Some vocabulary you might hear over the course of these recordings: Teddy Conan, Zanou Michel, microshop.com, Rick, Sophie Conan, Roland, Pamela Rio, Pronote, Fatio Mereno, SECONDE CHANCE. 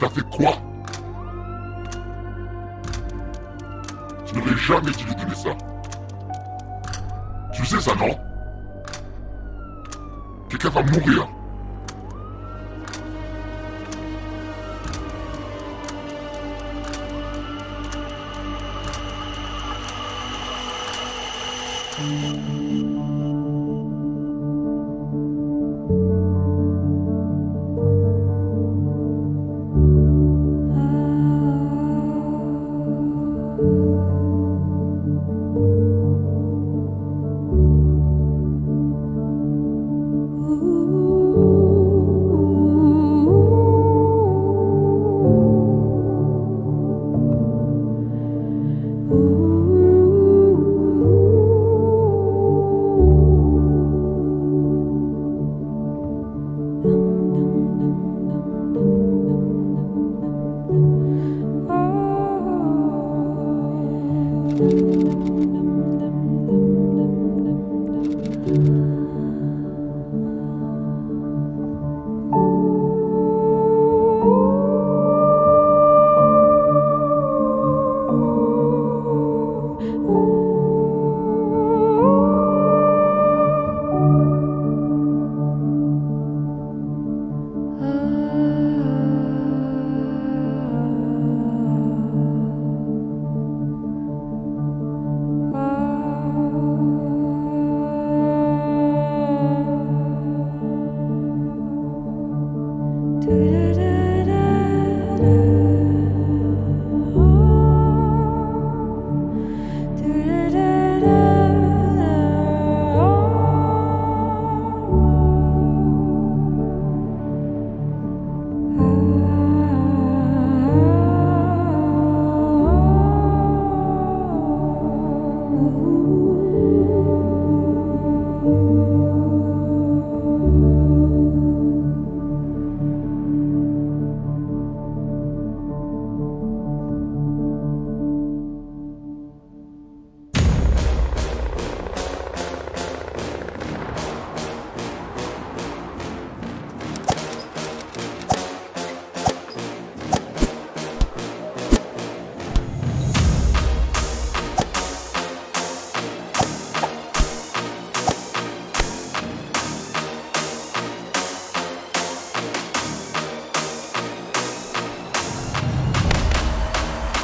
T'as fait quoi? Je ne vais jamais te lui donner ça. Tu sais ça, non? Quelqu'un va mourir.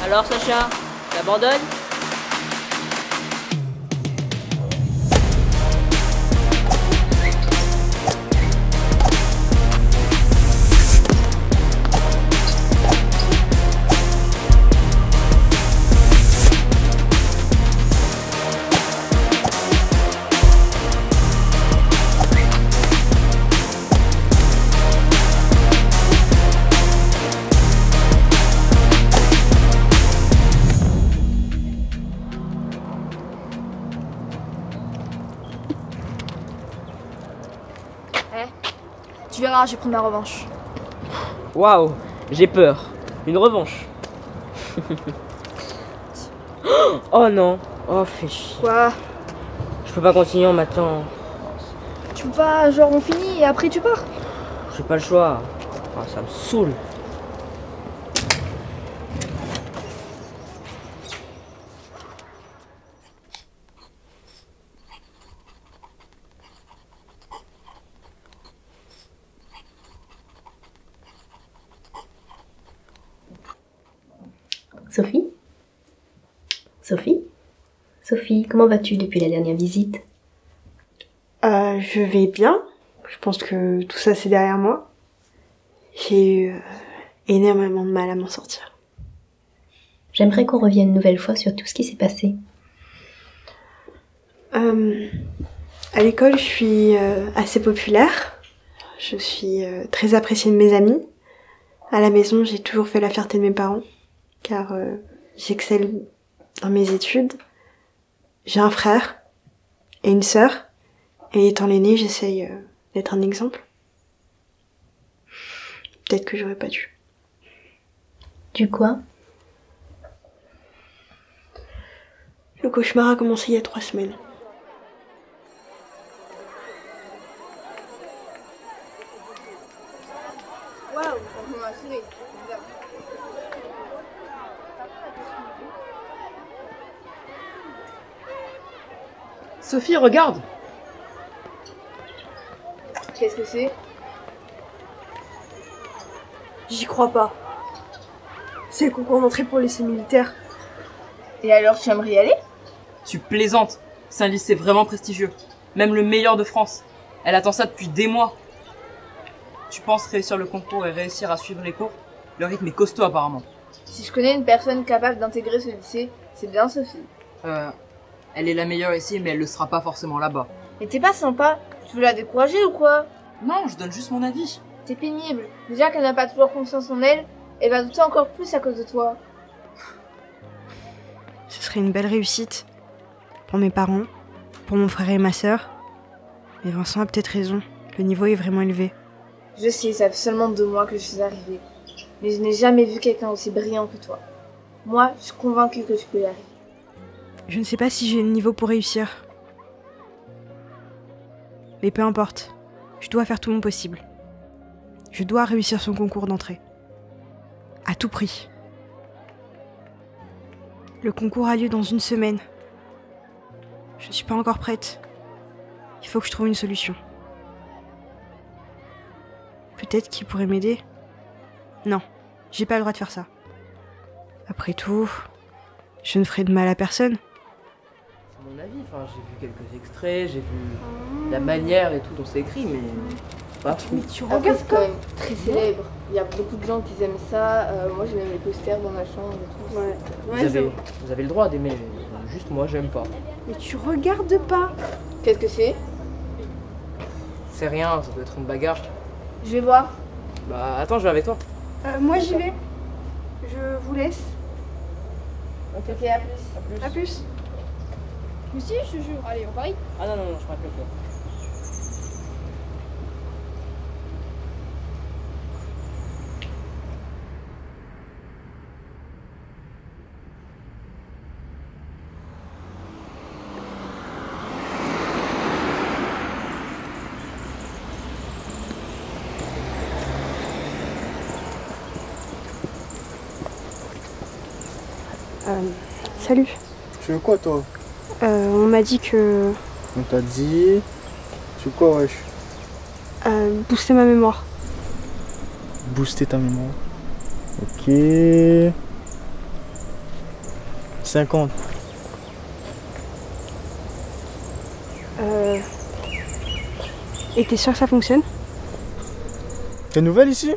Alors Sacha, t'abandonnes? Tu verras, j'ai pris ma revanche. Waouh, j'ai peur. Une revanche. Oh non. Oh, fais chier. Quoi? Je peux pas continuer en m'attendant. Tu peux pas, genre on finit et après tu pars? J'ai pas le choix. Oh, ça me saoule. Sophie? Sophie? Sophie, comment vas-tu depuis la dernière visite? Je vais bien. Je pense que tout ça c'est derrière moi. J'ai eu énormément de mal à m'en sortir. J'aimerais qu'on revienne une nouvelle fois sur tout ce qui s'est passé. À l'école, je suis assez populaire. Je suis très appréciée de mes amis. À la maison, j'ai toujours fait la fierté de mes parents. Car j'excelle dans mes études. J'ai un frère et une sœur, et étant l'aînée, j'essaye d'être un exemple. Peut-être que j'aurais pas dû. Du quoi? Le cauchemar a commencé il y a 3 semaines. Ouais, Waouh, ça m'a assuré. Sophie, regarde. Qu'est-ce que c'est? J'y crois pas. C'est le concours d'entrée pour le lycée militaire. Et alors, tu aimerais y aller? Tu plaisantes. C'est un lycée vraiment prestigieux. Même le meilleur de France. Elle attend ça depuis des mois. Tu penses réussir le concours et réussir à suivre les cours? Le rythme est costaud apparemment. Si je connais une personne capable d'intégrer ce lycée, c'est bien Sophie. Elle est la meilleure ici, mais elle le sera pas forcément là-bas. Mais t'es pas sympa. Tu veux la décourager ou quoi? Non, je donne juste mon avis. T'es pénible. Déjà qu'elle n'a pas toujours confiance en elle, elle va douter encore plus à cause de toi. Ce serait une belle réussite. Pour mes parents, pour mon frère et ma sœur. Mais Vincent a peut-être raison. Le niveau est vraiment élevé. Je sais, ça fait seulement 2 mois que je suis arrivée. Mais je n'ai jamais vu quelqu'un aussi brillant que toi. Moi, je suis convaincue que tu peux y arriver. Je ne sais pas si j'ai le niveau pour réussir. Mais peu importe. Je dois faire tout mon possible. Je dois réussir son concours d'entrée. À tout prix. Le concours a lieu dans 1 semaine. Je ne suis pas encore prête. Il faut que je trouve une solution. Peut-être qu'il pourrait m'aider. Non, j'ai pas le droit de faire ça. Après tout, je ne ferai de mal à personne. C'est mon avis, enfin, j'ai vu quelques extraits, j'ai vu la manière et tout dont c'est écrit, mais pas fou. Mais tu regardes quand même très célèbre. Il y a beaucoup de gens qui aiment ça. Moi, j'aime les posters dans ma chambre et tout. Ouais. Vous avez le droit d'aimer, juste moi, j'aime pas. Mais tu regardes pas. Qu'est-ce que c'est? C'est rien, ça doit être une bagarre. Je vais voir. Bah attends, je vais avec toi. Moi j'y vais. Je vous laisse. Ok, à plus. À plus. Mais si, je te jure. Allez, on parie. Ah non, je parie avec toi. Salut. Tu veux quoi toi? On m'a dit que... On t'a dit... Tu veux quoi wesh? Booster ma mémoire. Booster ta mémoire. Ok... 50. Et t'es sûr que ça fonctionne? T'es nouvelle ici?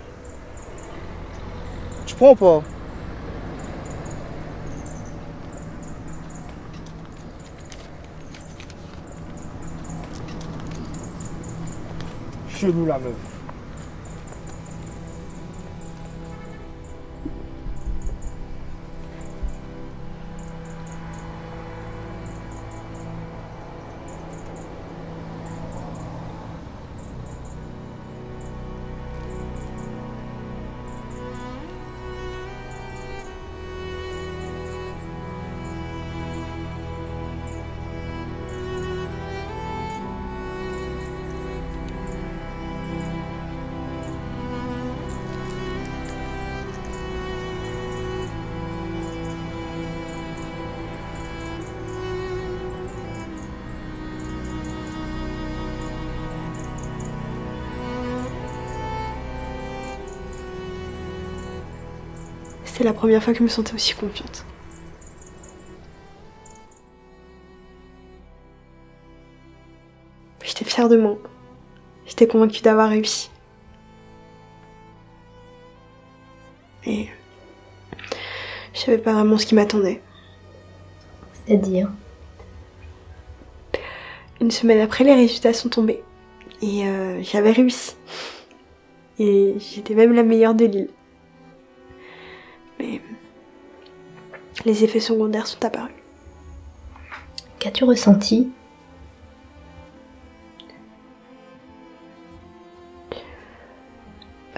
Tu prends ou pas? Chez nous la meuf. C'est la première fois que je me sentais aussi confiante. J'étais fière de moi. J'étais convaincue d'avoir réussi. Et je savais pas vraiment ce qui m'attendait. C'est-à-dire? 1 semaine après, les résultats sont tombés. Et j'avais réussi. Et j'étais même la meilleure de l'île. Mais les effets secondaires sont apparus. Qu'as-tu ressenti?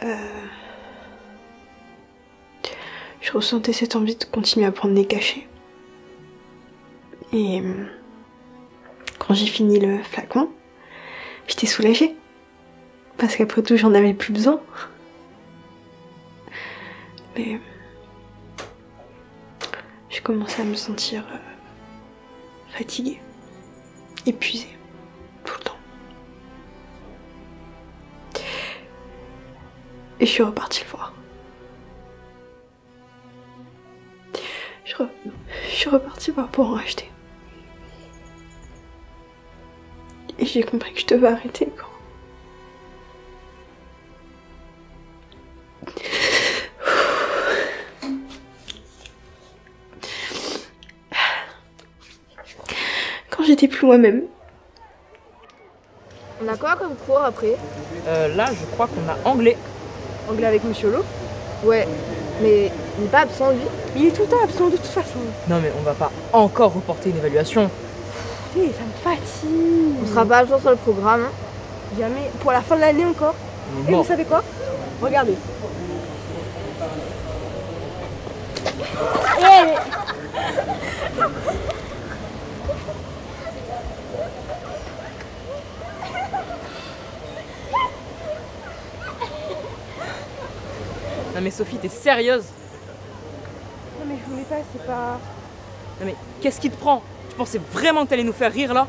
Je ressentais cette envie de continuer à prendre les cachets. Et quand j'ai fini le flacon, j'étais soulagée. Parce qu'après tout, j'en avais plus besoin. mais j'ai commencé à me sentir fatiguée, épuisée, tout le temps. Et je suis repartie le voir. Je suis repartie voir pour en acheter. Et j'ai compris que je devais arrêter quand... j'étais plus moi-même. On a quoi comme cours après? Là, je crois qu'on a anglais. Anglais avec Monsieur Lowe? Ouais, mais il n'est pas absent, lui. Il est tout le temps absent, de toute façon. Non, mais on va pas encore reporter une évaluation. Putain, ça me fatigue. On sera pas à jour sur le programme. Hein. Jamais. Pour la fin de l'année encore. Bon. Et vous savez quoi? Regardez. Hey. Non mais Sophie, t'es sérieuse? Non mais je voulais pas, c'est pas... Non mais qu'est-ce qui te prend? Tu pensais vraiment que t'allais nous faire rire là?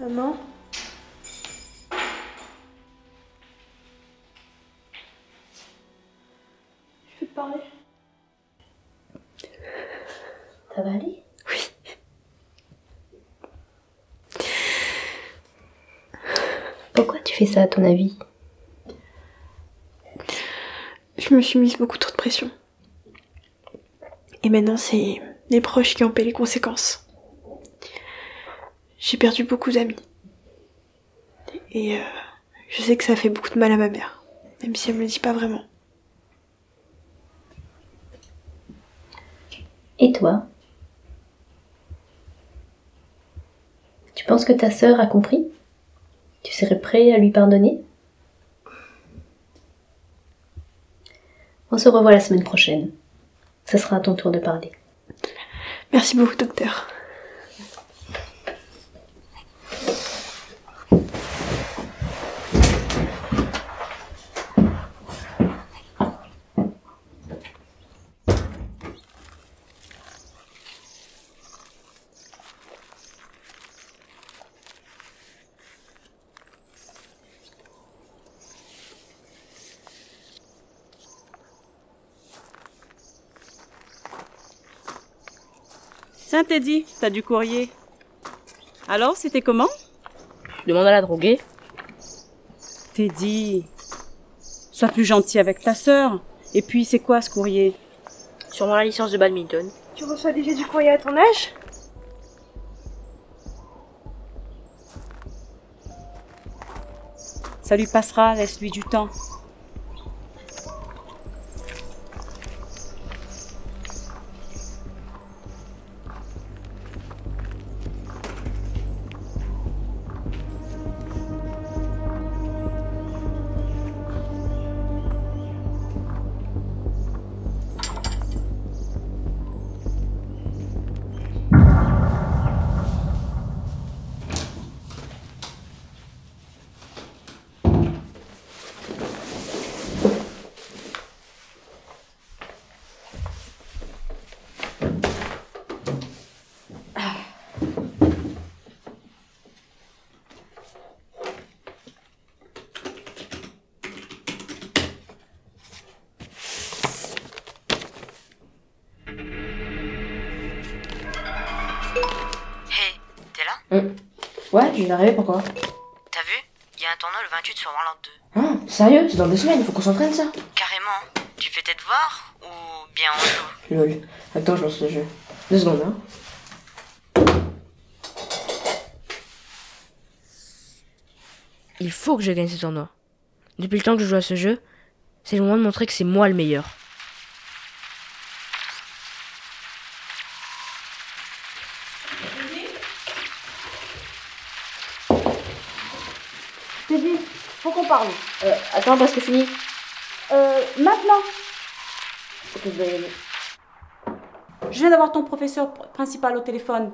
Maman? Je peux te parler? Ça va aller? Oui. Pourquoi tu fais ça à ton avis? Je me suis mise beaucoup trop de pression. Et maintenant c'est les proches qui en paient les conséquences. J'ai perdu beaucoup d'amis. Et je sais que ça fait beaucoup de mal à ma mère, même si elle me le dit pas vraiment. Et toi? Tu penses que ta sœur a compris? Tu serais prêt à lui pardonner? On se revoit la semaine prochaine. Ça sera à ton tour de parler. Merci beaucoup, docteur. Tiens Teddy, t'as du courrier. Alors, c'était comment? Demande à la droguée. Teddy, sois plus gentil avec ta sœur. Et puis, c'est quoi ce courrier? Sûrement la licence de badminton. Tu reçois déjà du courrier à ton âge? Ça lui passera, laisse-lui du temps. Ouais, je viens d'arriver, pourquoi? T'as vu? Il y a un tournoi le 28 sur Roland 2. Ah, sérieux? C'est dans 2 semaines, il faut qu'on s'entraîne ça? Carrément. Tu fais tes devoirs ou bien on joue? Lol. Attends, je lance le jeu. 2 secondes, hein. Il faut que je gagne ce tournoi. Depuis le temps que je joue à ce jeu, c'est le moment de montrer que c'est moi le meilleur. Je t'ai dit, faut qu'on parle. Attends, parce que fini. Maintenant. Ok, je vais y aller. Je viens d'avoir ton professeur principal au téléphone.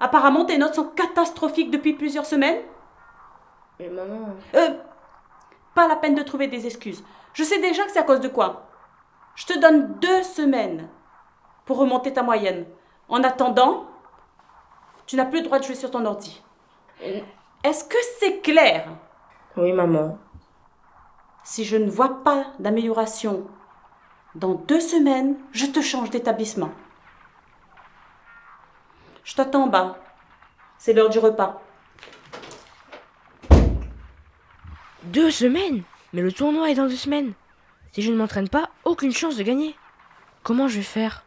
Apparemment, tes notes sont catastrophiques depuis plusieurs semaines. Mais maman... pas la peine de trouver des excuses. Je sais déjà que c'est à cause de quoi. Je te donne 2 semaines pour remonter ta moyenne. En attendant, tu n'as plus le droit de jouer sur ton ordi. Est-ce que c'est clair? Oui, maman. Si je ne vois pas d'amélioration dans 2 semaines, je te change d'établissement. Je t'attends en bas. C'est l'heure du repas. 2 semaines? Mais le tournoi est dans 2 semaines. Si je ne m'entraîne pas, aucune chance de gagner. Comment je vais faire?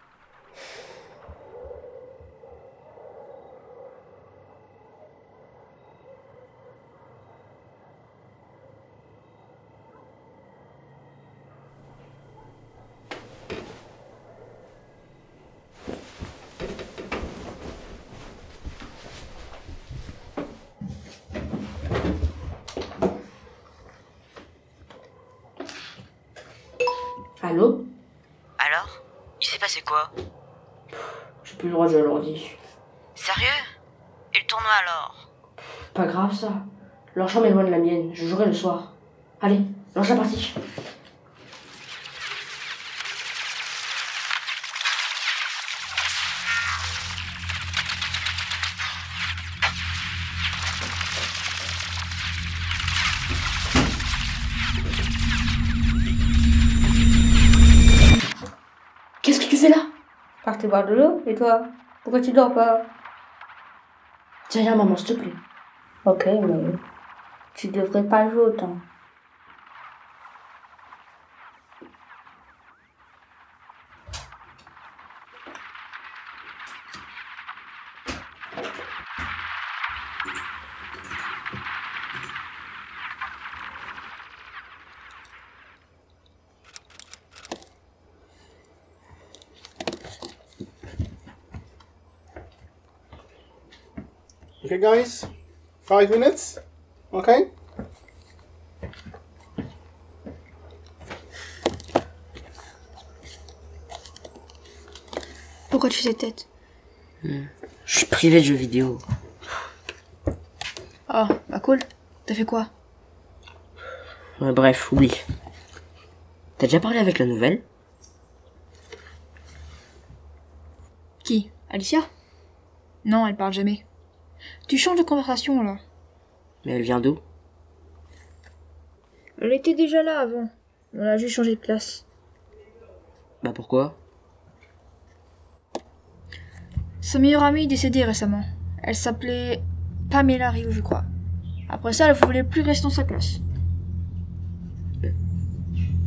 Allô? Alors? Il s'est passé quoi? J'ai plus le droit de jouer à l'ordi. Sérieux? Et le tournoi alors? Pas grave ça. Leur chambre est loin de la mienne, je jouerai le soir. Allez, lance la partie. Partez boire de l'eau, et toi? Pourquoi tu dors pas? Tiens, viens, maman, s'il te plaît. Ok, mais tu devrais pas jouer autant. Okay guys, 5 minutes, okay? Pourquoi tu fais tête? Je suis privé de jeux vidéo. Ah, oh, bah cool. T'as fait quoi? Ouais, bref, oublie. T'as déjà parlé avec la nouvelle? Qui? Alicia? Non, elle parle jamais. Tu changes de conversation, là. Mais elle vient d'où? Elle était déjà là avant. On a juste changé de classe. Bah pourquoi? Sa meilleure amie est décédée récemment. Elle s'appelait Pamela Rio, je crois. Après ça, elle ne voulait plus rester dans sa classe.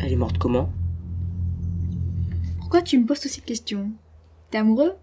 Elle est morte comment? Pourquoi tu me poses toutes ces questions? T'es amoureux?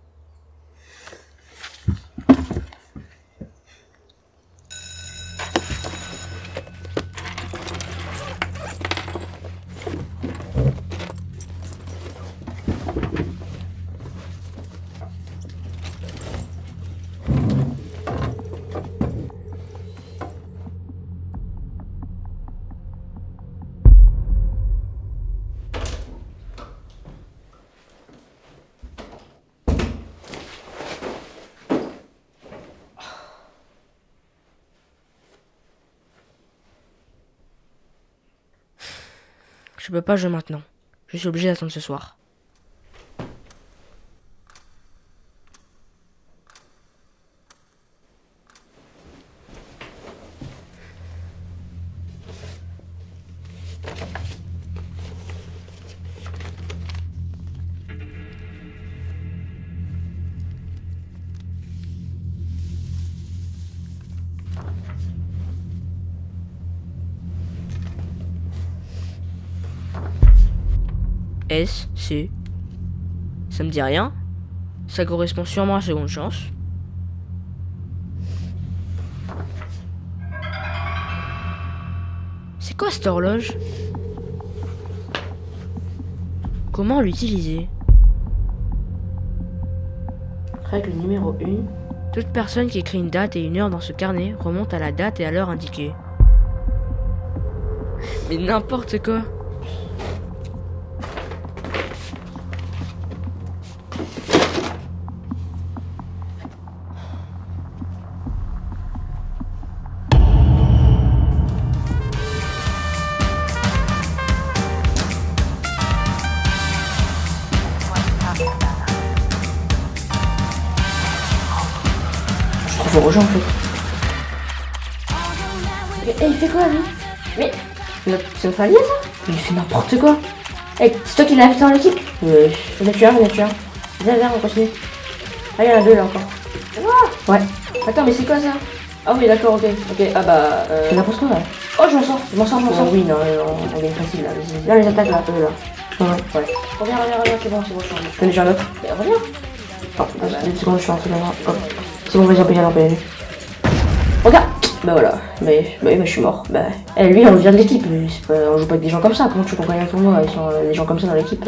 Je peux pas jouer maintenant. Je suis obligé d'attendre ce soir. S-C. Ça me dit rien. Ça correspond sûrement à la seconde chance. C'est quoi cette horloge? Comment l'utiliser? Règle numéro 1. Toute personne qui écrit une date et une heure dans ce carnet remonte à la date et à l'heure indiquées. Mais n'importe quoi. Faut rejoindre en fait. Mais il fait quoi lui? Mais c'est notre allié ça? Mais il fait n'importe quoi. Hey, c'est toi qui l'as invité dans l'équipe? Oui. On a tué un, on a tué un. Viens, viens, on continue. Ah, il y en a deux là encore. Oh ouais. Attends, mais c'est quoi ça? Ah oui, d'accord, ok. Ok, ah bah. C'est n'importe quoi là. Oh, je m'en sors, je m'en sors. Oui, non, on gagne facile là. Là, les attaques là, eux là. Ouais. Reviens, reviens, c'est bon, je change. T'en es déjà un autre? Reviens. Oh, une seconde, je suis en train de... C'est bon, vas-y, on peut y aller. Regarde. Bah voilà, mais je suis mort. Bah, et lui, on vient de l'équipe. On joue pas avec des gens comme ça. Comment tu peux gagner un tournoi avec des gens comme ça dans l'équipe?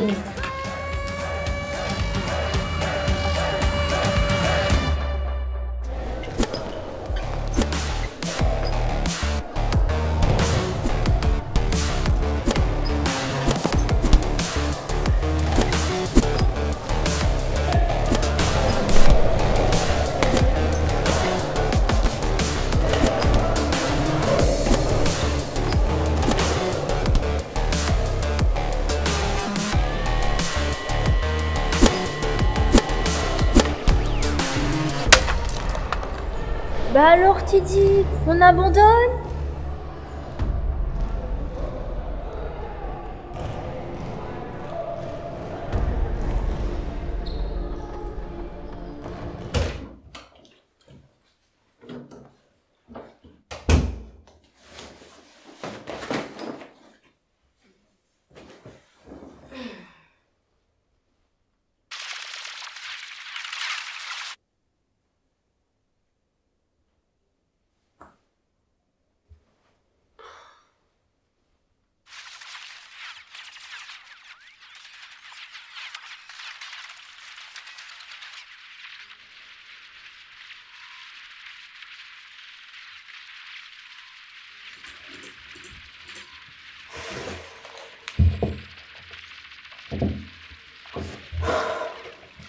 Bah alors Titi, on abandonne?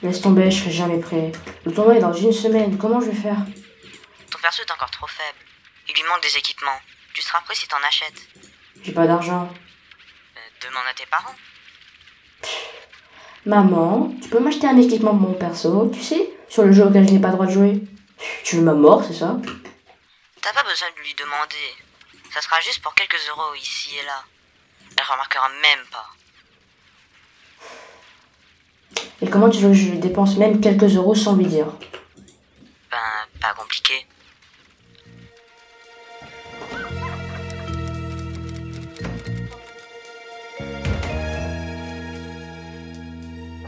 Laisse tomber, je serai jamais prêt. Le tournoi est dans une semaine, comment je vais faire? Ton perso est encore trop faible. Il lui manque des équipements. Tu seras prêt si t'en achètes. J'ai pas d'argent. Demande à tes parents. Maman, tu peux m'acheter un équipement pour mon perso, tu sais? Sur le jeu auquel je n'ai pas le droit de jouer. Tu veux ma mort, c'est ça? T'as pas besoin de lui demander. Ça sera juste pour quelques euros ici et là. Elle remarquera même pas. Et comment tu veux que je dépense même quelques euros sans lui dire? Ben, pas compliqué.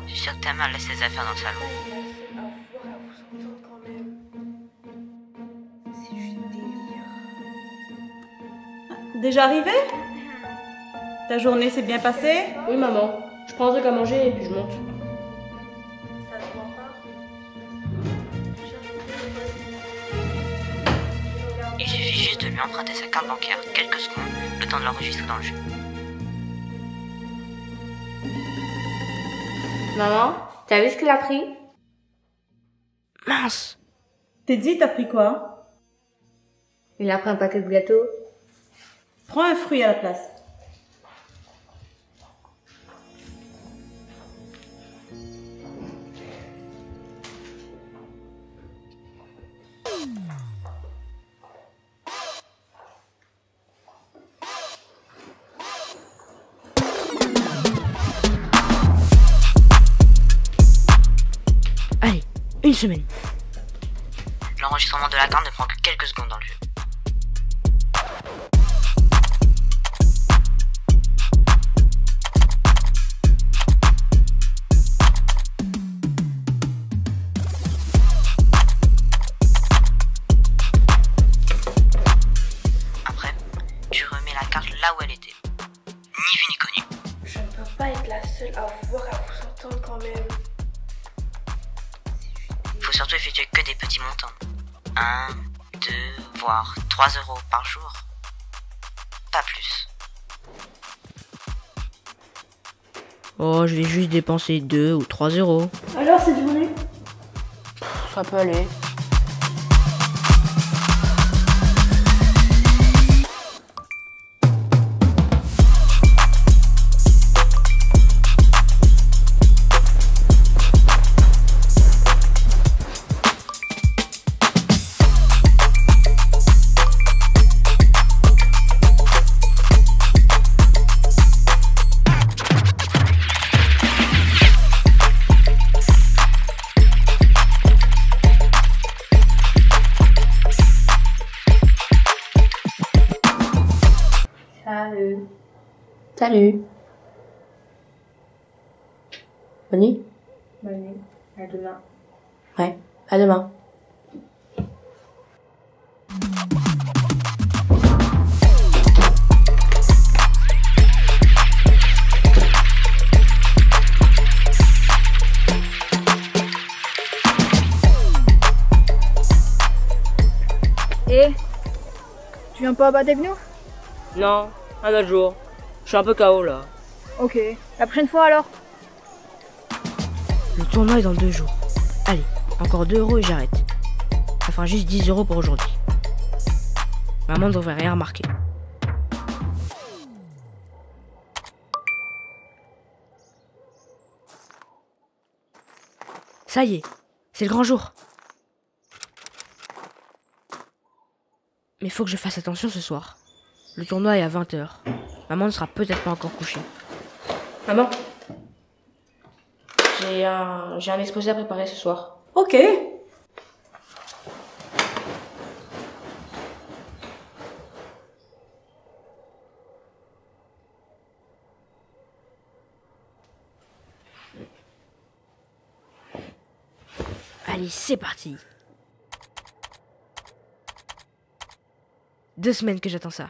Je suis sûr que ta mère laisse ses affaires dans le salon. C'est juste délire. Déjà arrivé? Ta journée s'est bien passée? Oui, maman. Je prends un truc à manger et puis je monte. Il suffit juste de lui emprunter sa carte bancaire quelques secondes, le temps de l'enregistrer dans le jeu. Maman, t'as vu ce qu'il a pris? Mince! T'es dit, t'as pris quoi? Il a pris un paquet de gâteaux. Prends un fruit à la place. Une semaine. L'enregistrement de la carte ne prend que quelques secondes dans le jeu. Après, tu remets la carte là où elle était. Ni vu ni connu. Je ne peux pas être la seule à vous voir, à vous entendre quand même. Surtout effectuer que des petits montants. 1, 2, voire 3 euros par jour. Pas plus. Oh, je vais juste dépenser 2 ou 3 euros. Alors, cette journée? Ça peut aller. Salut. Salut. Bonne nuit. Bonne nuit. À demain. Ouais, à demain. Et tu viens pas à battre avec nous? Non, un autre jour. Je suis un peu KO là. Ok, la prochaine fois alors? Le tournoi est dans 2 jours. Allez, encore 2 euros et j'arrête. Ça fera juste 10 euros pour aujourd'hui. Maman ne devrait rien remarquer. Ça y est, c'est le grand jour. Mais faut que je fasse attention ce soir. Le tournoi est à 20 h. Maman ne sera peut-être pas encore couchée. Maman, j'ai un exposé à préparer ce soir. Ok. Allez, c'est parti. 2 semaines que j'attends ça.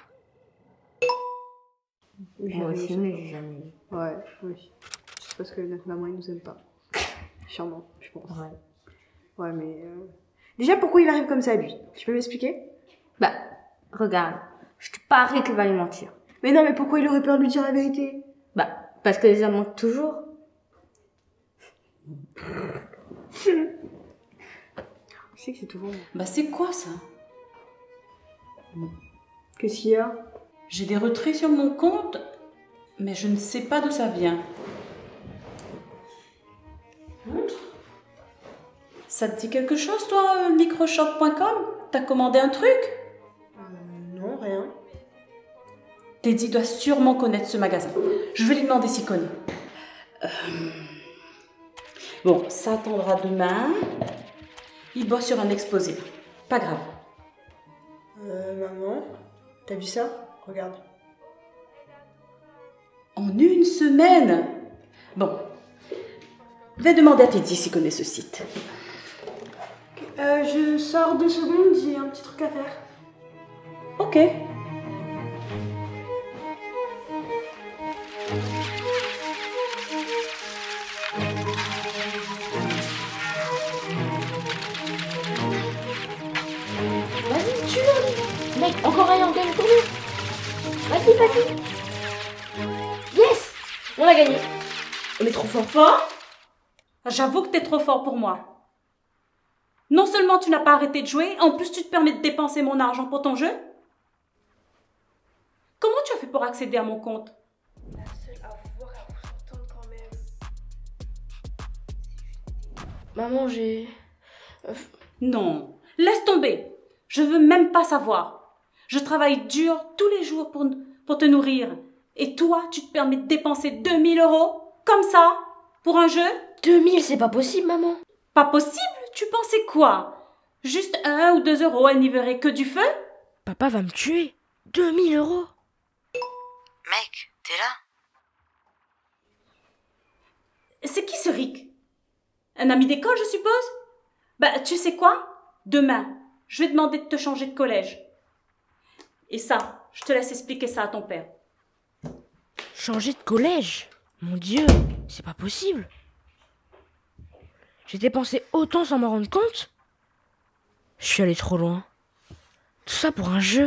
Moi aussi, mais j'ai jamais vu. Ouais, moi aussi. C'est parce que notre maman, elle nous aime pas. Sûrement, je pense. Ouais. Ouais, mais... Déjà, pourquoi il arrive comme ça, lui? Tu peux m'expliquer? Bah, regarde. Je te parie qu'il va lui mentir. Mais non, mais pourquoi il aurait peur de lui dire la vérité? Bah, parce que les hommes mentent toujours. Je sais que c'est toujours... Bah, c'est quoi, ça? Qu'est-ce qu'il y a? J'ai des retraits sur mon compte, mais je ne sais pas d'où ça vient. Ça te dit quelque chose, toi, microshop.com? T'as commandé un truc? Non, rien. Teddy doit sûrement connaître ce magasin. Je vais lui demander s'il connaît. Bon, ça attendra demain. Il bosse sur un exposé. Pas grave. Maman, t'as vu ça? Regarde. En 1 semaine? Bon. Vais demander à Teddy s'il connaît ce site. Okay. Je sors 2 secondes, j'ai un petit truc à faire. Ok. Vas-y, tue-le! Mec, encore un gagne pour lui! Vas-y, vas-y. Yes! On l'a gagné. On est trop fort. Fort? J'avoue que t'es trop fort pour moi. Non seulement tu n'as pas arrêté de jouer, en plus tu te permets de dépenser mon argent pour ton jeu. Comment tu as fait pour accéder à mon compte? La seule à vouloir à vous entendre quand même. Maman, j'ai... Non, laisse tomber. Je veux même pas savoir. Je travaille dur tous les jours pour te nourrir. Et toi, tu te permets de dépenser 2000 euros, comme ça, pour un jeu? 2000, c'est pas possible, maman. Pas possible? Tu pensais quoi? Juste 1 ou 2 euros, elle n'y verrait que du feu? Papa va me tuer. 2000 euros? Mec, t'es là? C'est qui ce Rick? Un ami d'école, je suppose? Bah, tu sais quoi? Demain, je vais demander de te changer de collège. Et ça, je te laisse expliquer ça à ton père. Changer de collège? Mon Dieu, c'est pas possible. J'ai dépensé autant sans m'en rendre compte. Je suis allée trop loin. Tout ça pour un jeu.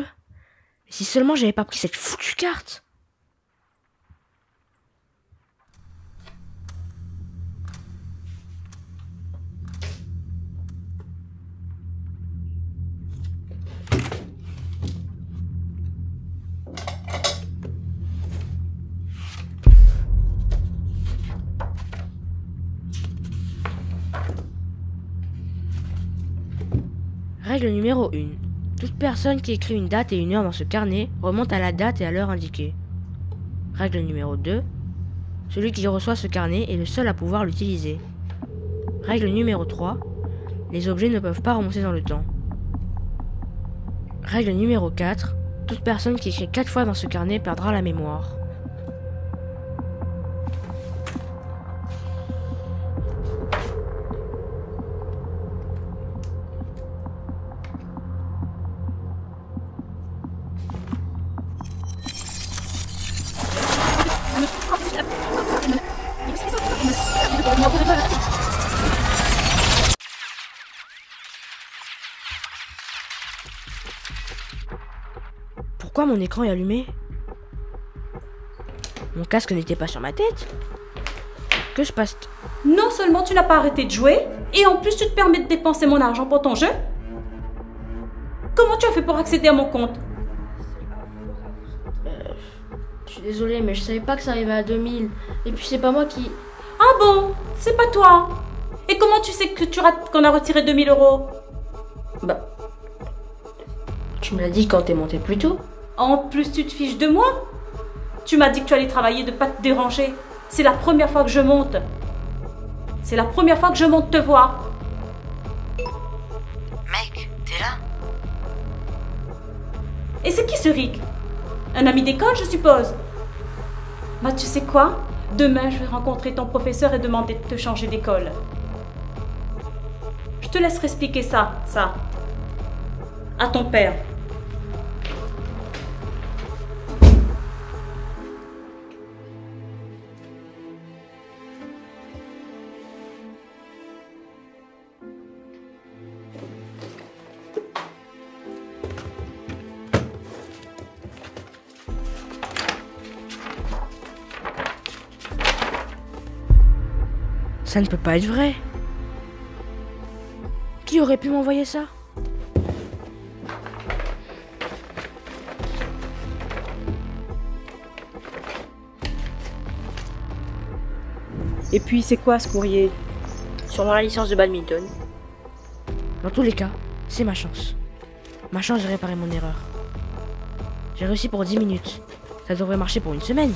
Et si seulement j'avais pas pris cette foutue carte. Règle numéro 1. Toute personne qui écrit une date et une heure dans ce carnet remonte à la date et à l'heure indiquée. Règle numéro 2. Celui qui reçoit ce carnet est le seul à pouvoir l'utiliser. Règle numéro 3. Les objets ne peuvent pas remonter dans le temps. Règle numéro 4. Toute personne qui écrit 4 fois dans ce carnet perdra la mémoire. Pourquoi mon écran est allumé? Mon casque n'était pas sur ma tête? Que se passe? Non seulement tu n'as pas arrêté de jouer, et en plus tu te permets de dépenser mon argent pour ton jeu? Comment tu as fait pour accéder à mon compte? Je suis désolée, mais je savais pas que ça arrivait à 2000. Et puis c'est pas moi qui... Ah bon? C'est pas toi? Et comment tu sais que tu rates qu'on a retiré 2000 €? Bah... Tu me l'as dit quand t'es monté plus tôt. En plus, tu te fiches de moi? Tu m'as dit que tu allais travailler, de pas te déranger. C'est la première fois que je monte. C'est la première fois que je monte te voir. Mec, t'es là? Et c'est qui ce Rick? Un ami d'école, je suppose. Bah, tu sais quoi? Demain, je vais rencontrer ton professeur et demander de te changer d'école. Je te laisserai expliquer ça, à ton père. Ça ne peut pas être vrai. Qui aurait pu m'envoyer ça? Et puis, c'est quoi ce courrier? Sûrement la licence de badminton. Dans tous les cas, c'est ma chance. Ma chance de réparer mon erreur. J'ai réussi pour 10 minutes. Ça devrait marcher pour une semaine.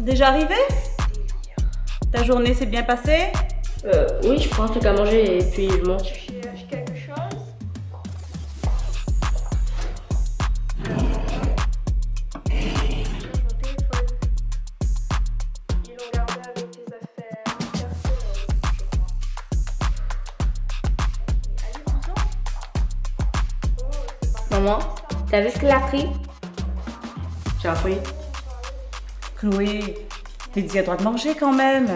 Déjà arrivé? Ta journée s'est bien passée? Oui, je prends un truc à manger et puis je monte. Maman, t'as vu ce qu'il a pris? J'ai appris. Chloé, t'es dit à droit de manger quand même.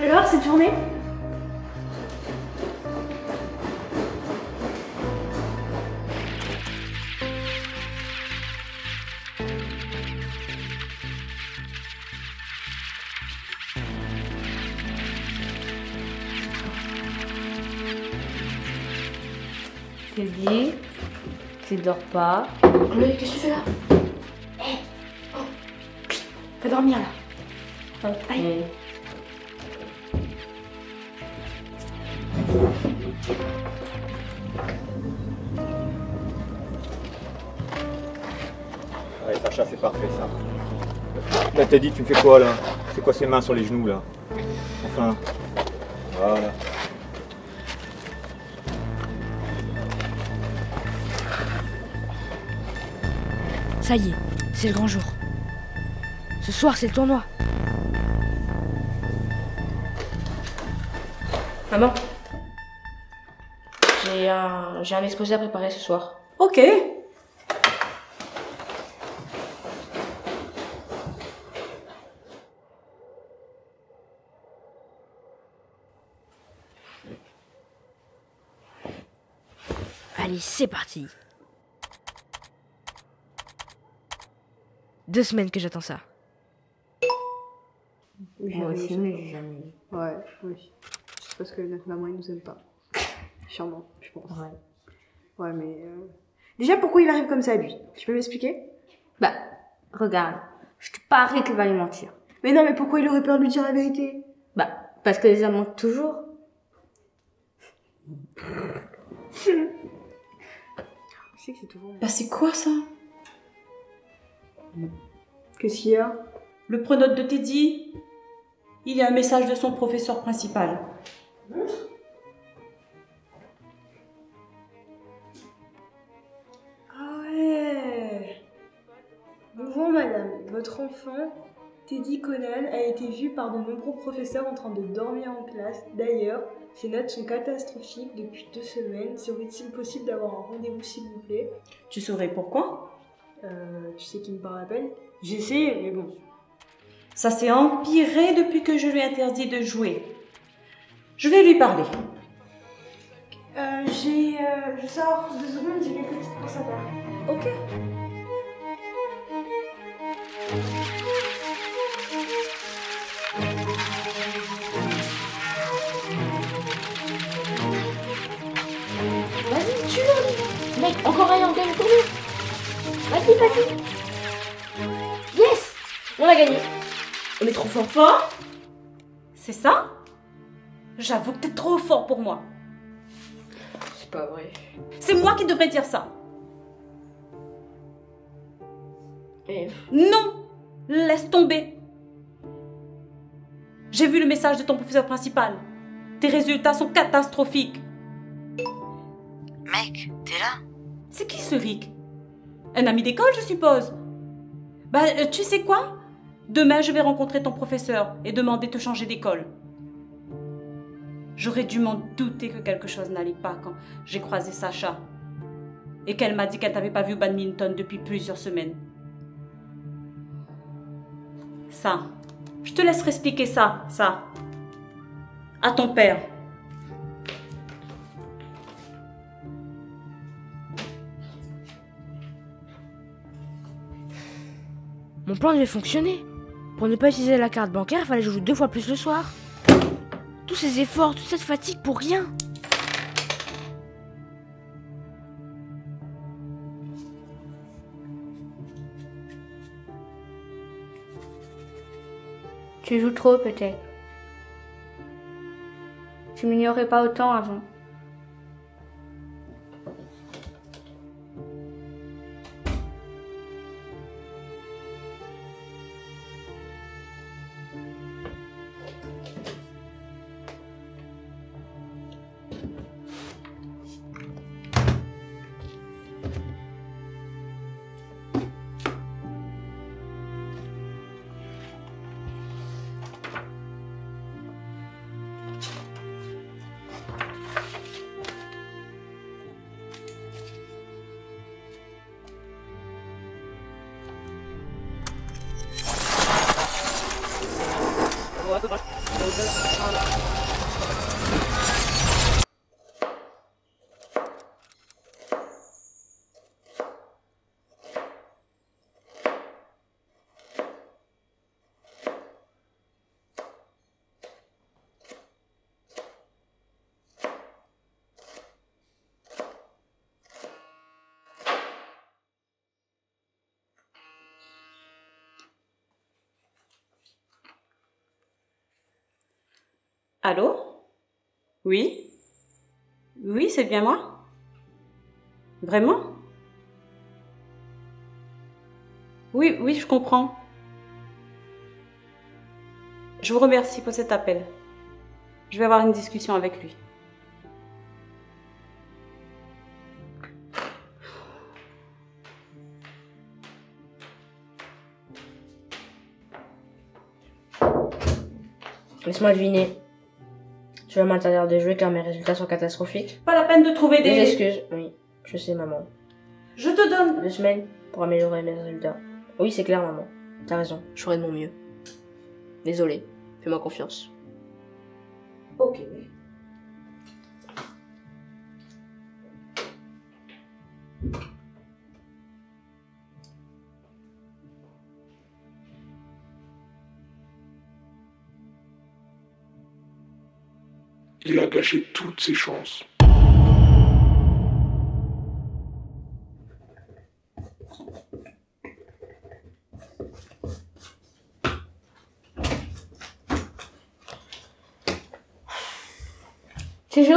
Alors, cette journée? Je t'ai dit, tu dors pas. Chloé, qu'est-ce que tu fais là? Hé! Oh! Va dormir là! Okay. Aïe! chat, c'est parfait ça. Là t'as dit, tu me fais quoi là? C'est quoi ces mains sur les genoux là? Enfin, voilà. Ça y est, c'est le grand jour. Ce soir, c'est le tournoi. Maman, j'ai un exposé à préparer ce soir. Ok. Allez, c'est parti. 2 semaines que j'attends ça. Moi aussi, j'ai jamais eu. Ouais, moi aussi. C'est parce que notre maman, elle nous aime pas. Sûrement, je pense. Ouais. Ouais, mais... Déjà, pourquoi il arrive comme ça, lui? Tu peux m'expliquer? Bah, regarde. Je te parie qu'il va lui mentir. Mais non, mais pourquoi il aurait peur de lui dire la vérité? Bah, parce que les hommes mentent toujours. Je sais que c'est toujours... Bah, c'est quoi, ça? Qu'est-ce qu'il y a? Le pronote de Teddy, il y a un message de son professeur principal. Ah ouais. Bonjour madame, votre enfant, Teddy Conan, a été vu par de nombreux professeurs en train de dormir en classe. D'ailleurs, ses notes sont catastrophiques depuis 2 semaines. Serait-il possible d'avoir un rendez-vous s'il vous plaît? Tu saurais pourquoi? Tu sais qu'il me parle à peine? J'ai essayé, mais bon. Ça s'est empiré depuis que je lui ai interdit de jouer. Je vais lui parler. Je sors 2 secondes, j'ai quelque chose pour savoir. Ok. Vas-y, tue-le! Mec, encore un gagne pour lui! Vas-y, vas-y! Yes! On l'a gagné! On est trop fort. C'est ça? J'avoue que t'es trop fort pour moi. C'est pas vrai. C'est moi qui devrais dire ça. Et... Non! Laisse tomber. J'ai vu le message de ton professeur principal. Tes résultats sont catastrophiques. Mec, t'es là? C'est qui ce Rick? Un ami d'école, je suppose. Bah, tu sais quoi? Demain, je vais rencontrer ton professeur et demander de te changer d'école. J'aurais dû m'en douter que quelque chose n'allait pas quand j'ai croisé Sacha et qu'elle m'a dit qu'elle t'avait pas vu au badminton depuis plusieurs semaines. Ça, je te laisserai expliquer ça, à ton père. Mon plan devait fonctionner. Pour ne pas utiliser la carte bancaire, il fallait que je joue 2 fois plus le soir. Tous ces efforts, toute cette fatigue pour rien. Tu joues trop peut-être. Tu m'ignorais pas autant avant. Allô? Oui? Oui, c'est bien moi? Vraiment? Oui, je comprends. Je vous remercie pour cet appel. Je vais avoir une discussion avec lui. Laisse-moi deviner. Tu vas m'interdire de jouer car mes résultats sont catastrophiques. Pas la peine de trouver des excuses. Oui, je sais, maman. Je te donne 2 semaines pour améliorer mes résultats. Oui, c'est clair, maman. T'as raison, je ferai de mon mieux. Désolée, fais-moi confiance. Ok. Il a gâché toutes ses chances. Tu joues?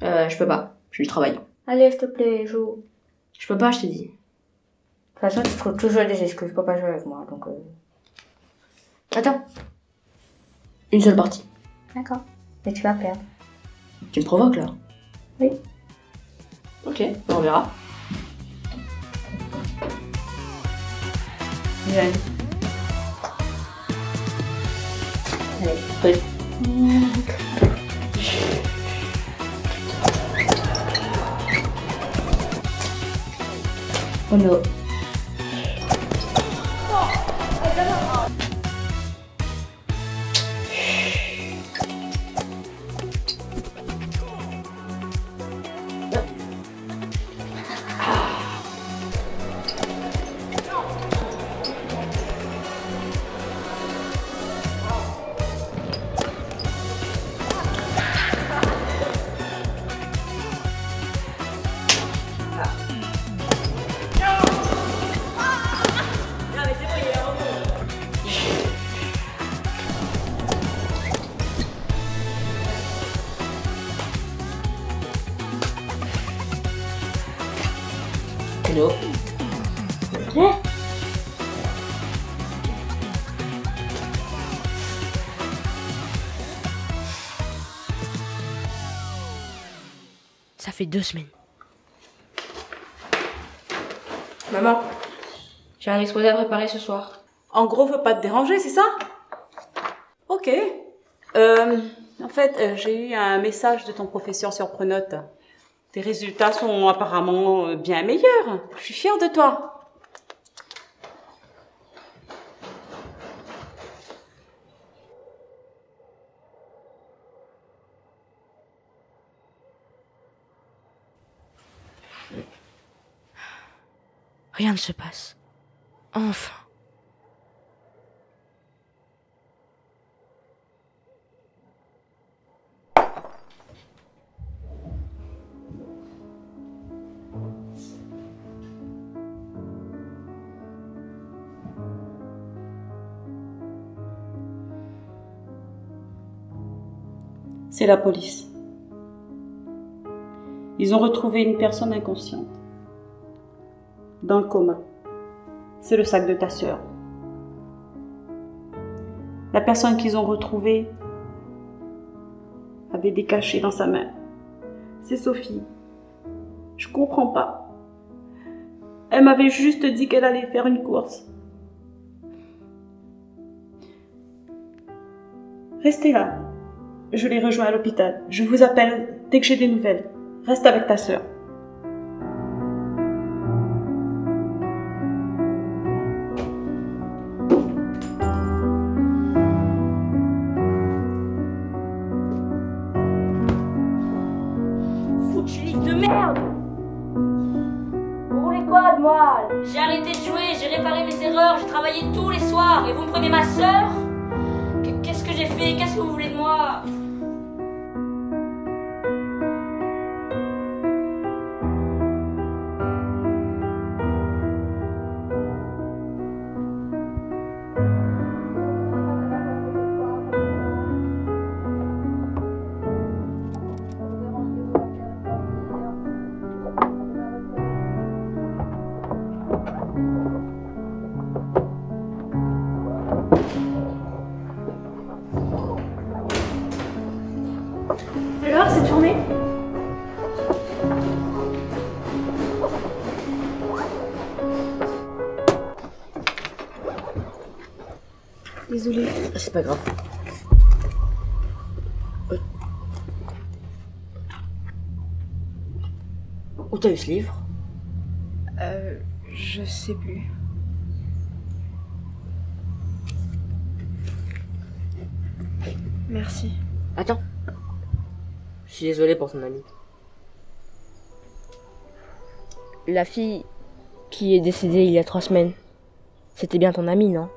Je peux pas. Je suis travaillant. Allez, s'il te plaît, joue. Je peux pas, je t'ai dit. De toute façon, tu trouves toujours des excuses pour pas jouer avec moi, donc... Attends. Une seule partie. D'accord. Mais tu vas perdre. Tu me provoques, là? Oui. Ok, on verra. Jeanne. Allez, pause. Oh non. No. Hein? Ça fait 2 semaines. Maman, j'ai un exposé à préparer ce soir. En gros, faut pas te déranger, c'est ça? Ok. En fait, j'ai eu un message de ton professeur sur Pronote. Tes résultats sont apparemment bien meilleurs. Je suis fière de toi. Rien ne se passe. Enfin. C'est la police. Ils ont retrouvé une personne inconsciente. Dans le coma. C'est le sac de ta sœur. La personne qu'ils ont retrouvée avait des cachets dans sa main. C'est Sophie. Je comprends pas. Elle m'avait juste dit qu'elle allait faire une course. Restez là. Je les rejoins à l'hôpital. Je vous appelle dès que j'ai des nouvelles. Reste avec ta sœur. Foutu livre de merde! Vous voulez quoi de moi? J'ai arrêté de jouer, j'ai réparé mes erreurs, j'ai travaillé tous les soirs et vous me prenez ma sœur? Qu'est-ce que j'ai fait? Qu'est-ce que vous voulez de moi? Désolée. C'est pas grave. Où t'as eu ce livre? Je sais plus. Merci. Attends. Je suis désolée pour ton amie. La fille qui est décédée il y a 3 semaines, c'était bien ton amie, non?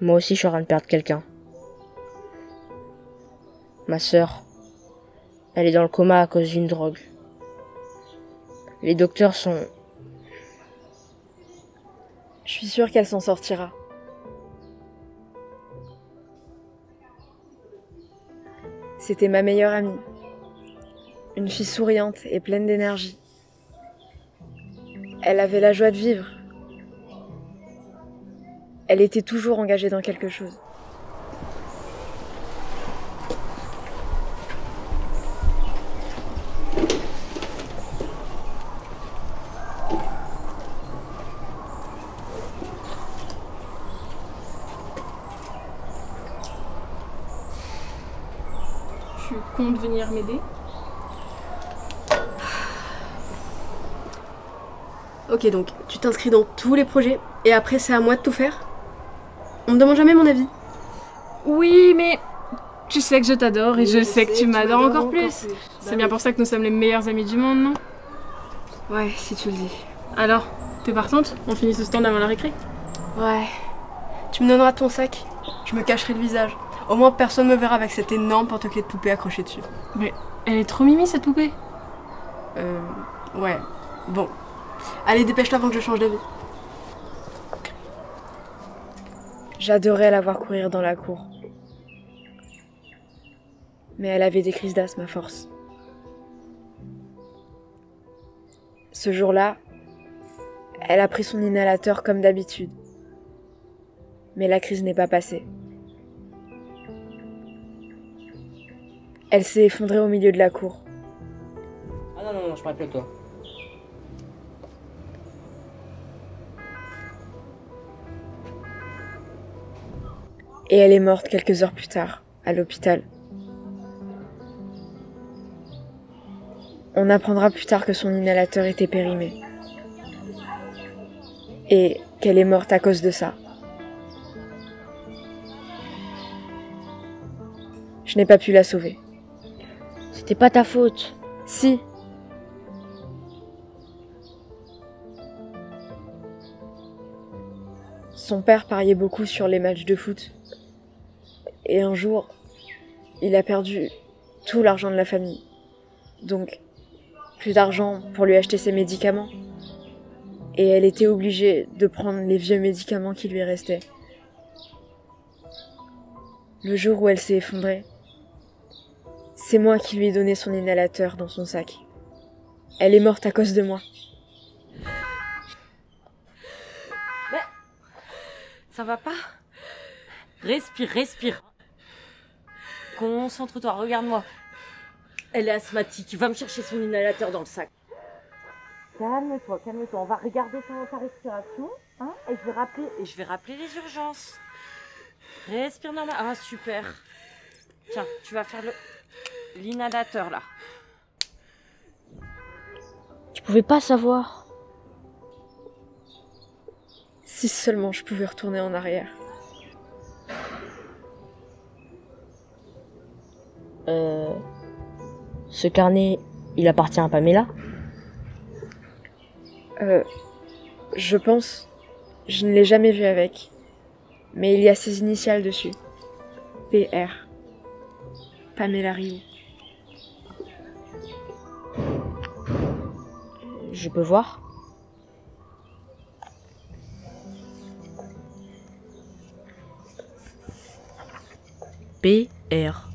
Moi aussi, je suis en train de perdre quelqu'un. Ma sœur, elle est dans le coma à cause d'une drogue. Les docteurs sont... Je suis sûre qu'elle s'en sortira. C'était ma meilleure amie. Une fille souriante et pleine d'énergie. Elle avait la joie de vivre. Elle était toujours engagée dans quelque chose. Tu comptes venir m'aider ? Ok, donc tu t'inscris dans tous les projets et après c'est à moi de tout faire? On me demande jamais mon avis. Oui, mais tu sais que je t'adore et je sais que tu m'adores encore plus. C'est bien pour ça que nous sommes les meilleurs amis du monde, non? Ouais, si tu le dis. Alors, t'es partante? On finit ce stand avant la récré? Ouais. Tu me donneras ton sac? Je me cacherai le visage. Au moins personne ne me verra avec cette énorme porte-clés de poupée accrochée dessus. Mais elle est trop mimi cette poupée. Ouais. Bon. Allez, dépêche-toi avant que je change d'avis. J'adorais la voir courir dans la cour. Mais elle avait des crises d'asthme à force. Ce jour-là, elle a pris son inhalateur comme d'habitude. Mais la crise n'est pas passée. Elle s'est effondrée au milieu de la cour. Ah non, non, non, je parle plus de toi. Et elle est morte quelques heures plus tard, à l'hôpital. On apprendra plus tard que son inhalateur était périmé. Et qu'elle est morte à cause de ça. Je n'ai pas pu la sauver. C'était pas ta faute. Si. Son père pariait beaucoup sur les matchs de foot. Et un jour, il a perdu tout l'argent de la famille. Donc, plus d'argent pour lui acheter ses médicaments. Et elle était obligée de prendre les vieux médicaments qui lui restaient. Le jour où elle s'est effondrée, c'est moi qui lui ai donné son inhalateur dans son sac. Elle est morte à cause de moi. Mais, ça va pas ? Respire, respire. Concentre-toi, regarde-moi. Elle est asthmatique, va me chercher son inhalateur dans le sac. Calme-toi, calme-toi. On va regarder ta respiration, hein, et je vais rappeler les urgences. Respire normal. Ah, super. Tiens, tu vas faire l'inhalateur, là. Tu pouvais pas savoir. Si seulement je pouvais retourner en arrière. Ce carnet, il appartient à Pamela? Je pense. Je ne l'ai jamais vu avec. Mais il y a ses initiales dessus. PR. Pamela Rio. Je peux voir? PR.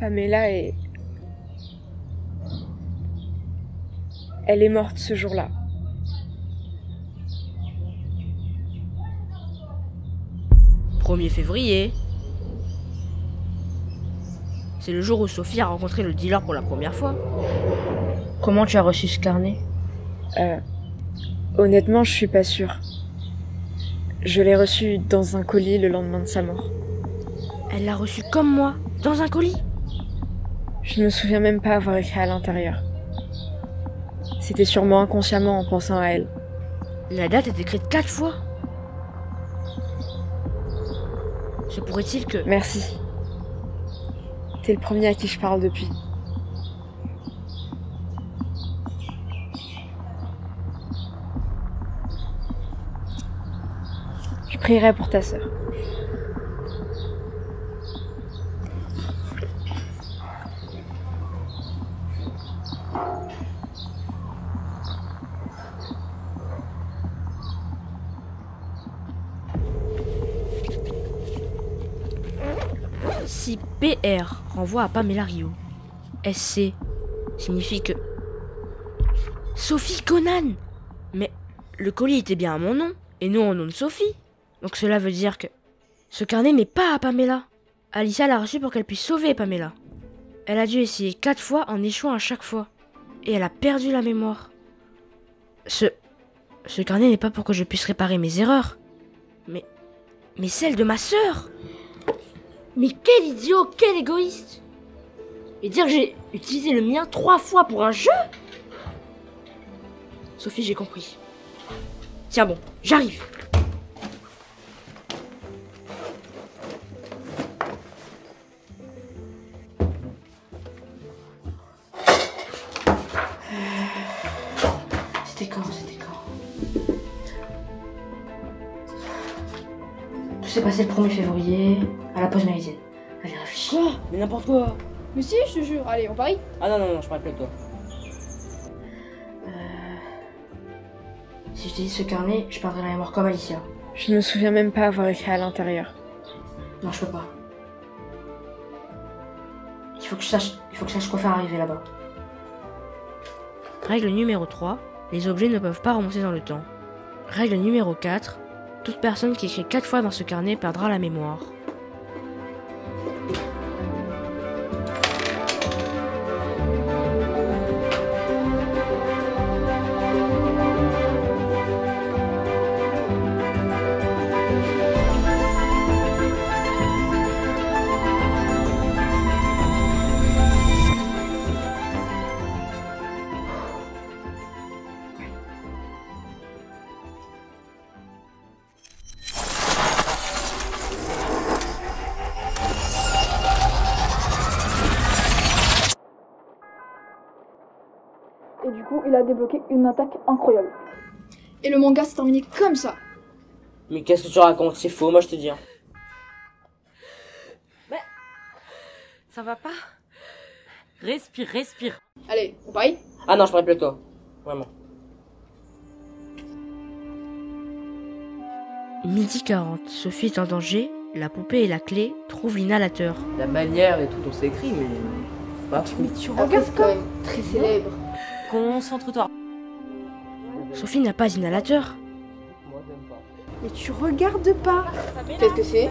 Pamela est... Elle est morte ce jour-là. « 1er février. C'est le jour où Sophie a rencontré le dealer pour la première fois. Comment tu as reçu ce carnet ? Honnêtement, je suis pas sûre. Je l'ai reçu dans un colis le lendemain de sa mort. Elle l'a reçu comme moi, dans un colis ? Je me souviens même pas avoir écrit à l'intérieur. C'était sûrement inconsciemment en pensant à elle. La date est écrite 4 fois. Se pourrait-il que... Merci. T'es le premier à qui je parle depuis. Je prierai pour ta sœur. Si PR renvoie à Pamela Rio, SC signifie que... Sophie Conan! Mais le colis était bien à mon nom, et non au nom de Sophie. Donc cela veut dire que... Ce carnet n'est pas à Pamela. Alicia l'a reçu pour qu'elle puisse sauver Pamela. Elle a dû essayer 4 fois en échouant à chaque fois. Et elle a perdu la mémoire. Ce carnet n'est pas pour que je puisse réparer mes erreurs. Mais celle de ma sœur! Mais quel idiot, quel égoïste! Et dire que j'ai utilisé le mien 3 fois pour un jeu? Sophie, j'ai compris. Tiens bon, j'arrive. C'était quand? Tout s'est passé le 1er février... à la pause méridienne. Allez, réfléchis. Quoi ? Mais n'importe quoi. Mais si, je te jure. Allez, on parie. Ah non, je parle plus de toi. Si je t'ai dit ce carnet, je perdrai la mémoire comme Alicia. Je ne me souviens même pas avoir écrit à l'intérieur. Non, je peux pas. Il faut que je sache quoi faire arriver là-bas. Règle numéro 3. Les objets ne peuvent pas remonter dans le temps. Règle numéro 4. Toute personne qui écrit 4 fois dans ce carnet perdra la mémoire. Et du coup, il a débloqué une attaque incroyable. Et le manga s'est terminé comme ça. Mais qu'est-ce que tu racontes? C'est faux, moi je te dis. Mais... ça va pas? Respire. Allez, on parie? Ah non, je parie plutôt. Vraiment. Midi 40, Sophie est en danger, la poupée et la clé trouvent l'inhalateur. La manière et tout, on s'est écrit, mais... pas trop. Mais tu regardes quand même très célèbre. Concentre-toi. Sophie n'a pas d'inhalateur. Mais tu regardes pas. Qu'est-ce que c'est?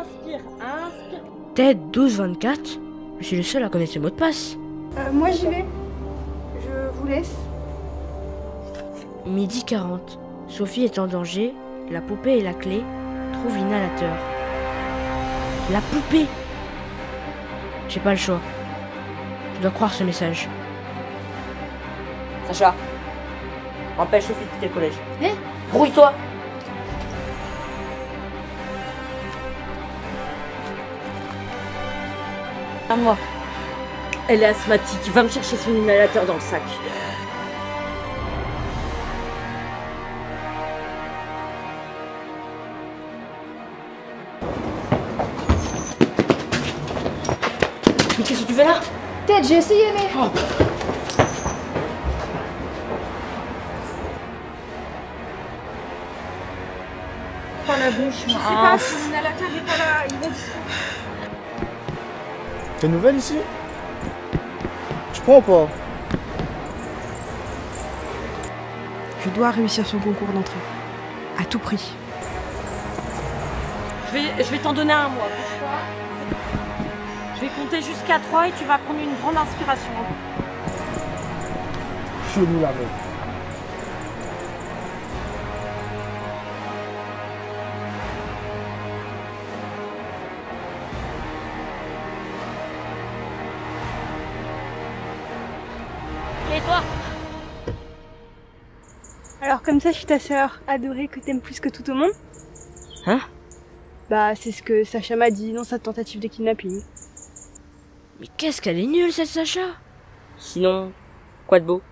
Inspire. TED1224. Je suis le seul à connaître ce mot de passe. Moi j'y vais. Je vous laisse. Midi 40. Sophie est en danger. La poupée et la clé trouvent l'inhalateur. La poupée! J'ai pas le choix. Je dois croire ce message. Sacha, empêche Sophie de quitter le collège. Hé ? Brouille-toi ! À moi. Elle est asthmatique. Va me chercher son inhalateur dans le sac. Qu'est-ce que tu fais là? Peut-être, j'ai essayé, mais... oh. Prends la bouche. Je sais pas si mon inhalateur n'est pas là, il va disparaître. T'es nouvelle ici? Tu prends ou pas? Je dois réussir son concours d'entrée. À tout prix. Je vais t'en donner un, moi. Je vais compter jusqu'à 3 et tu vas prendre une grande inspiration. Chelou la meuf. Et toi? Alors comme ça, je suis ta sœur adorée que t'aimes plus que tout au monde. Hein? Bah, c'est ce que Sacha m'a dit dans sa tentative de kidnapping. Mais qu'est-ce qu'elle est nulle, cette Sacha! Sinon, quoi de beau?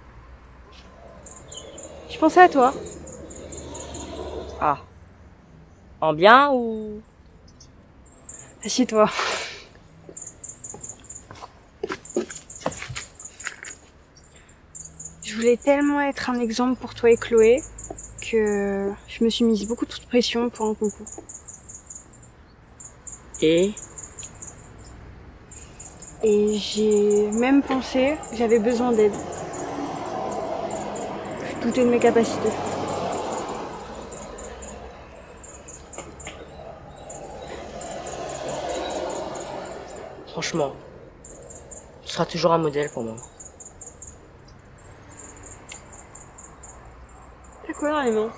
Je pensais à toi. Ah. En bien ou... Assieds-toi. Je voulais tellement être un exemple pour toi et Chloé que je me suis mise beaucoup de pression pour un concours. Et j'ai même pensé que j'avais besoin d'aide. Je doutais de mes capacités. Franchement, tu seras toujours un modèle pour moi. T'as quoi dans les mains?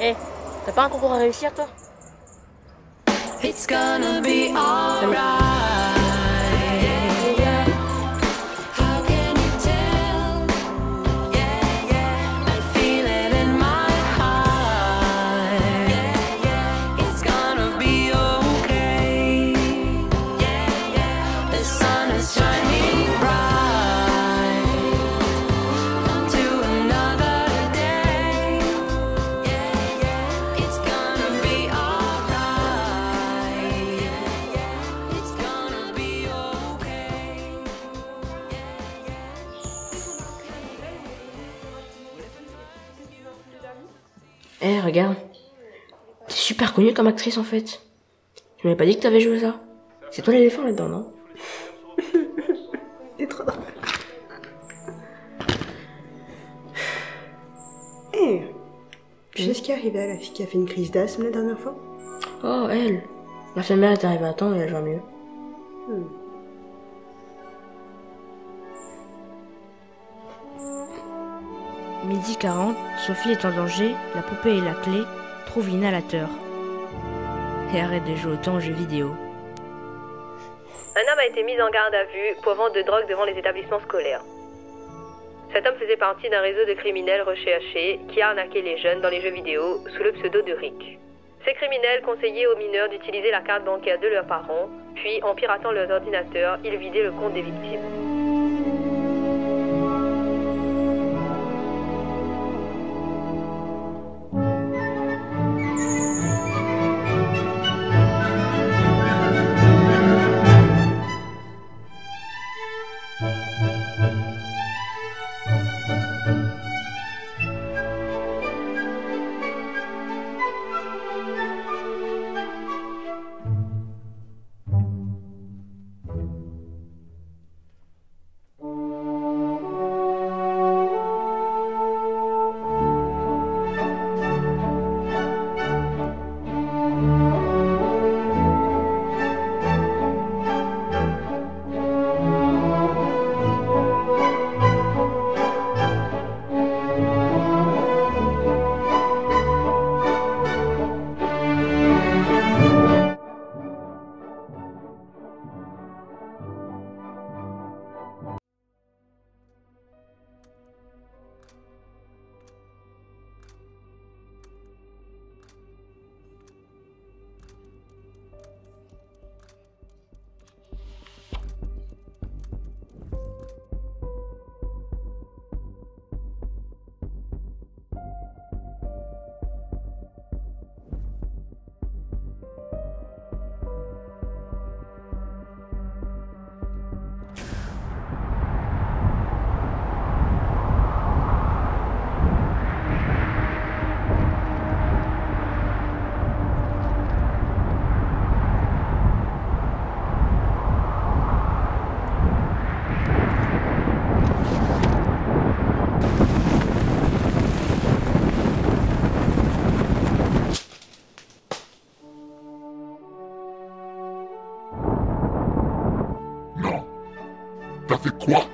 Eh, t'as pas un concours à réussir, toi? It's gonna be alright. Eh, hey, regarde, t'es super connue comme actrice en fait. Tu m'avais pas dit que t'avais joué ça. C'est toi l'éléphant là-dedans, non? T'es trop drôle. Eh, hey, tu sais ce qui est arrivé à la fille qui a fait une crise d'asthme la dernière fois? Oh, elle. La fermière est arrivée à temps et elle joue mieux. Midi 40, Sophie est en danger, la poupée et la clé trouvent l'inhalateur. Et arrête de jouer autant aux jeux vidéo. Un homme a été mis en garde à vue pour vente de drogue devant les établissements scolaires. Cet homme faisait partie d'un réseau de criminels recherchés qui arnaquaient les jeunes dans les jeux vidéo sous le pseudo de Rick. Ces criminels conseillaient aux mineurs d'utiliser la carte bancaire de leurs parents, puis en piratant leurs ordinateurs, ils vidaient le compte des victimes. Quoi?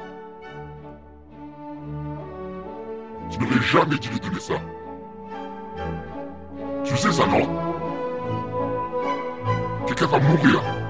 Je ne vais jamais te donner ça. Tu sais ça, non? Quelqu'un va mourir.